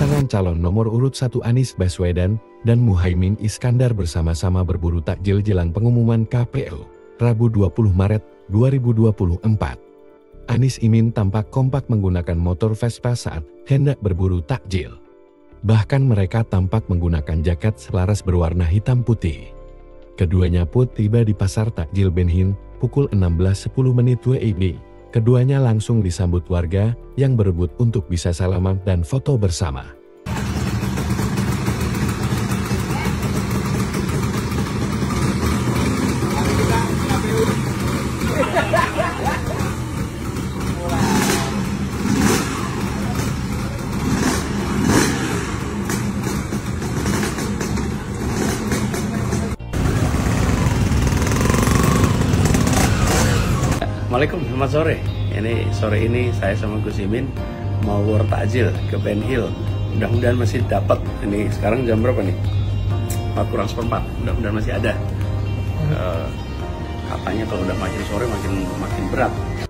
Pasangan calon nomor urut 1 Anies Baswedan dan Muhaimin Iskandar bersama-sama berburu takjil jelang pengumuman KPU, Rabu 20 Maret 2024. Anies Imin tampak kompak menggunakan motor Vespa saat hendak berburu takjil. Bahkan mereka tampak menggunakan jaket selaras berwarna hitam putih. Keduanya pun tiba di pasar takjil Benhil pukul 16.10 WIB. Keduanya langsung disambut warga yang berebut untuk bisa salaman dan foto bersama. Assalamualaikum, selamat sore. Sore ini saya sama Gus Imin mau war takjil ke Benhil. Mudah-mudahan masih dapat. Ini sekarang jam berapa nih? 3:45. Mudah-mudahan masih ada. Katanya kalau udah makin sore makin berat.